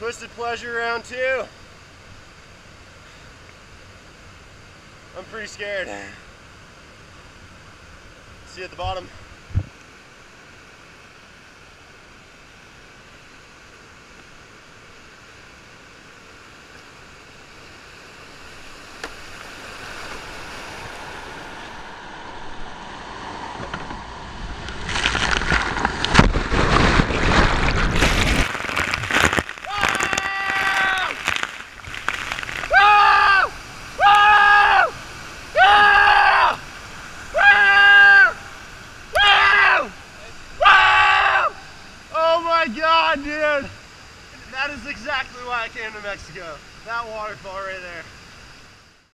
Twisted Pleasure round 2. I'm pretty scared. See you at the bottom. That is exactly why I came to Mexico. That waterfall right